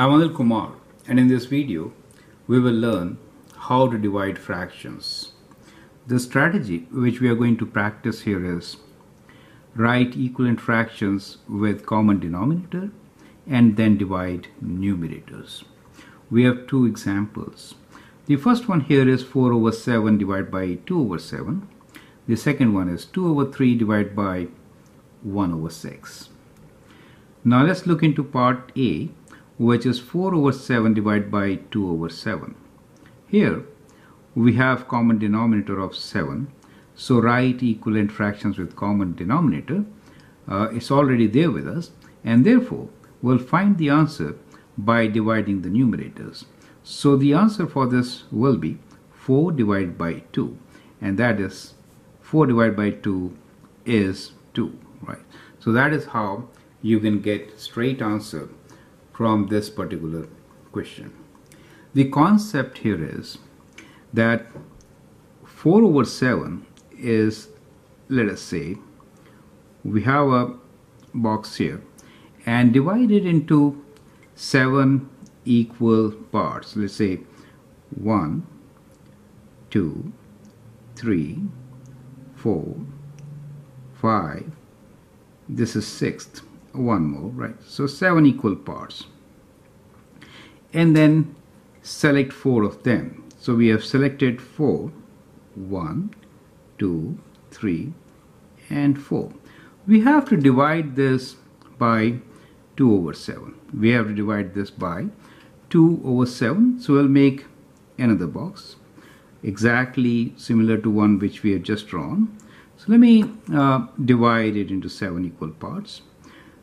I'm Anil Kumar, and in this video we will learn how to divide fractions. The strategy which we are going to practice here is write equivalent fractions with common denominator and then divide numerators. We have two examples. The first one here is 4 over 7 divided by 2 over 7. The second one is 2 over 3 divided by 1 over 6. Now let's look into part A, which is 4 over 7 divided by 2 over 7. Here we have common denominator of 7, so write equivalent fractions with common denominator. It's already there with us, and therefore we'll find the answer by dividing the numerators. So the answer for this will be 4 divided by 2, and that is 4 divided by 2 is 2, right? So that is how you can get straight answer from this particular question. The concept here is that 4 over 7 is, let us say, we have a box here and divide it into 7 equal parts. Let's say 1, 2, 3, 4, 5, this is 6th, one more, right? So 7 equal parts, and then select 4 of them. So we have selected 4, 1, 2, 3 and 4. We have to divide this by 2 over 7. We have to divide this by 2 over 7. So we'll make another box exactly similar to one which we have just drawn. So let me divide it into 7 equal parts.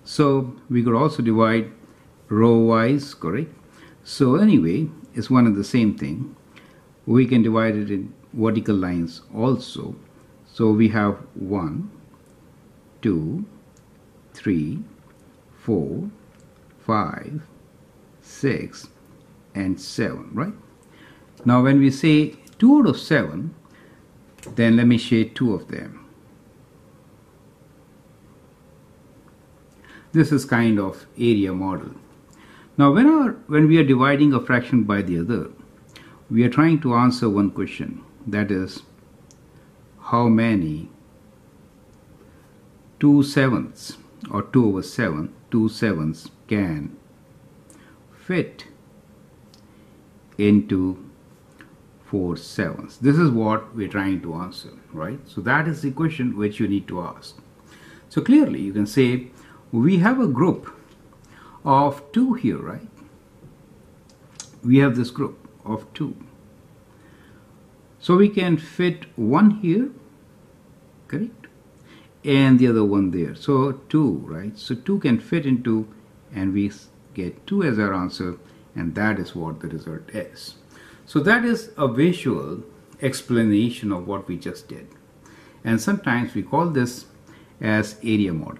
So we could also divide row wise, correct? So anyway, it's one and the same thing. We can divide it in vertical lines also. So we have 1, 2, 3, 4, 5, 6 and 7, right? Now when we say 2 out of 7, then let me shade 2 of them. This is kind of area model. Now when we are dividing a fraction by the other, we are trying to answer one question, that is, how many 2/7 or 2 over 7 2/7 can fit into 4/7. This is what we're trying to answer, right? So that is the question which you need to ask. So clearly you can say we have a group of 2 here, right? We have this group of 2. So we can fit 1 here, correct? And the other one there. So 2, right? So 2 can fit into, and we get 2 as our answer, and that is what the result is. So that is a visual explanation of what we just did. And sometimes we call this as area model.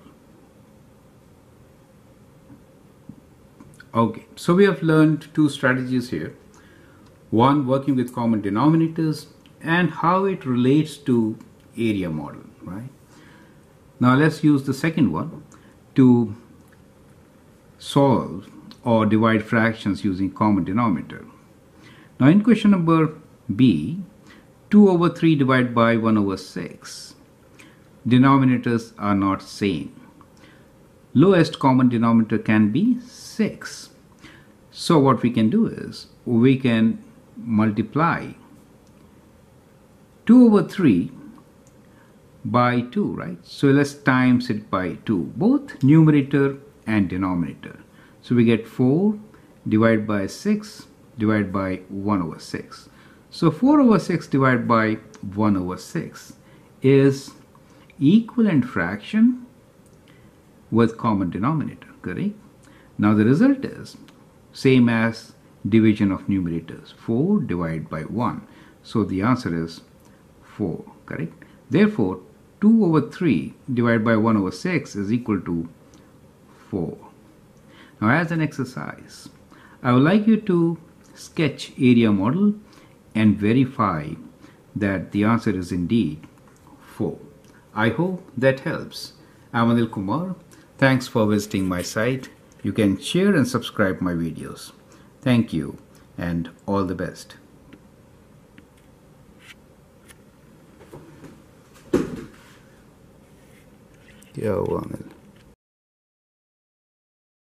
Okay, so we have learned two strategies here. One, working with common denominators and how it relates to area model, right? Now let's use the second one to solve or divide fractions using common denominator. Now in question number B, 2 over 3 divided by 1 over 6. Denominators are not same. Lowest common denominator can be 6. So what we can do is we can multiply 2 over 3 by 2, right? So let's times it by 2, both numerator and denominator. So we get 4 divided by 6 divided by 1 over 6. So 4 over 6 divided by 1 over 6 is equivalent fraction with common denominator, correct? Now the result is same as division of numerators, 4 divided by 1. So the answer is 4, correct? Therefore 2 over 3 divided by 1 over 6 is equal to 4. Now as an exercise, I would like you to sketch area model and verify that the answer is indeed 4. I hope that helps. I'm Anil Kumar. Thanks for visiting my site You can share and subscribe my videos. Thank you and all the best. Yo, Anil.